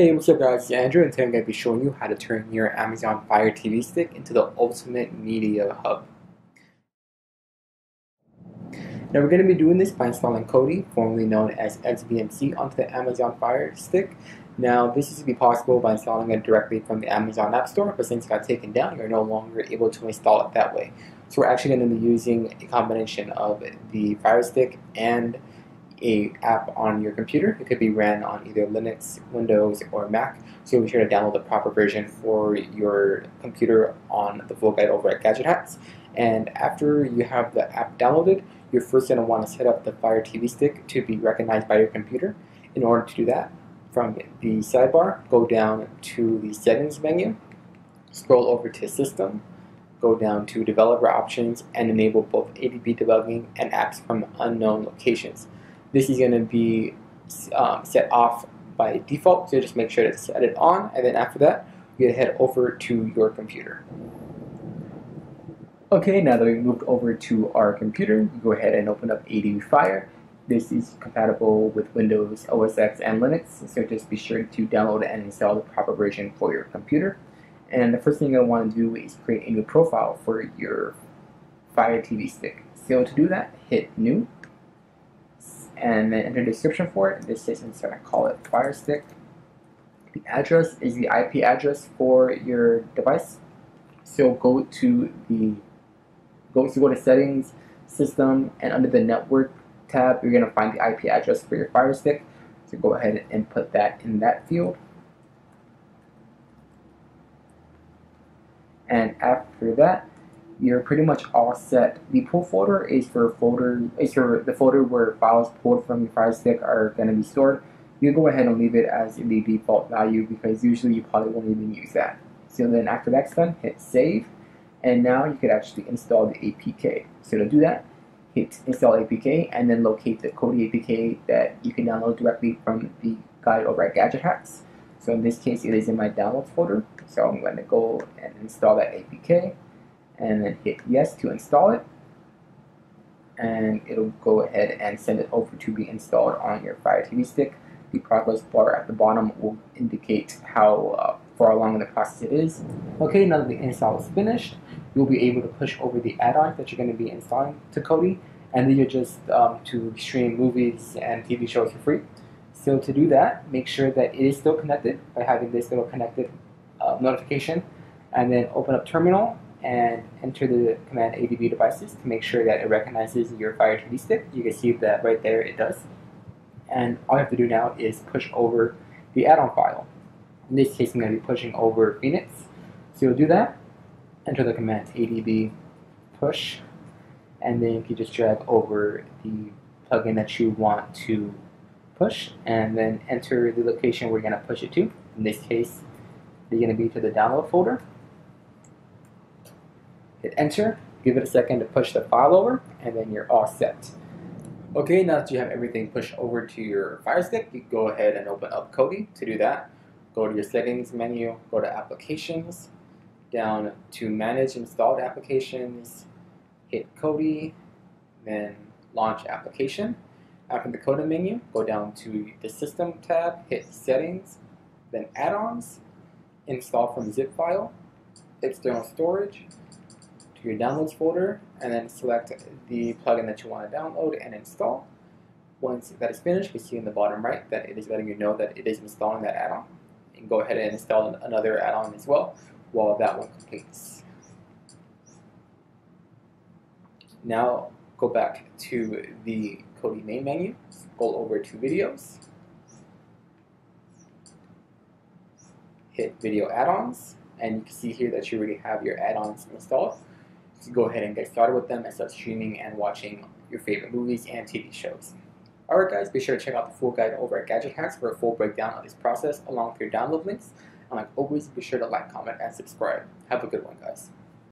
Hey, what's up guys, it's Andrew, and today I'm going to be showing you how to turn your Amazon Fire TV Stick into the ultimate media hub. Now we're going to be doing this by installing Kodi, formerly known as XBMC, onto the Amazon Fire Stick. Now this is to be possible by installing it directly from the Amazon App Store, but since it got taken down, you're no longer able to install it that way. So we're actually going to be using a combination of the Fire Stick and an app on your computer. It could be ran on either Linux, Windows, or Mac, so be sure to download the proper version for your computer on the full guide over at Gadget Hacks. And after you have the app downloaded, you're first going to want to set up the Fire TV Stick to be recognized by your computer. In order to do that, from the sidebar, go down to the Settings menu, scroll over to System, go down to Developer Options, and enable both ADB debugging and apps from unknown locations. This is going to be set off by default, so just make sure to set it on, and then after that, you're going to head over to your computer. Okay, now that we've moved over to our computer, you go ahead and open up ADB Fire. This is compatible with Windows, OS X, and Linux, so just be sure to download and install the proper version for your computer. And the first thing you'll want to do is create a new profile for your Fire TV Stick. So to do that, hit New, and then enter a description for it. This is going to call it Fire Stick. The address is the IP address for your device. So go to go to Settings, System, and under the Network tab, you're going to find the IP address for your Fire Stick. So go ahead and put that in that field. And after that, you're pretty much all set. The pull folder is for the folder where files pulled from your Fire Stick are going to be stored. You go ahead and leave it as the default value because usually you probably won't even use that. So then after that's done, hit Save, and now you could actually install the APK. So to do that, hit Install APK, and then locate the Kodi APK that you can download directly from the guide over at Gadget Hacks. So in this case, it is in my Downloads folder. So I'm going to go and install that APK, and then hit yes to install it, and it'll go ahead and send it over to be installed on your Fire TV Stick. The progress bar at the bottom will indicate how far along in the process it is. Okay, now that the install is finished, you'll be able to push over the add-ons that you're going to be installing to Kodi, and then you're just to stream movies and TV shows for free. So to do that, make sure that it is still connected by having this little connected notification, and then open up Terminal and enter the command ADB devices to make sure that it recognizes your Fire TV Stick. You can see that right there it does. And all you have to do now is push over the add-on file. In this case, I'm going to be pushing over Phoenix. So you'll do that, enter the command ADB push, and then you can just drag over the plugin that you want to push, and then enter the location where you're going to push it to. In this case, they're going to be to the download folder. Hit enter, give it a second to push the file over, and then you're all set. Okay, now that you have everything pushed over to your Fire Stick, you can go ahead and open up Kodi. To do that, go to your Settings menu, go to Applications, down to Manage Installed Applications, hit Kodi, then Launch Application. After the Kodi menu, go down to the System tab, hit Settings, then Add-ons, Install from Zip File, External Storage, your Downloads folder, and then select the plugin that you want to download and install. Once that is finished, you see in the bottom right that it is letting you know that it is installing that add-on. And go ahead and install another add-on as well while that one completes. Now go back to the Kodi main menu, scroll over to Videos, hit Video Add-ons, and you can see here that you already have your add-ons installed. So go ahead and get started with them and start streaming and watching your favorite movies and TV shows. Alright guys, be sure to check out the full guide over at Gadget Hacks for a full breakdown of this process along with your download links. And like always, be sure to like, comment, and subscribe. Have a good one guys.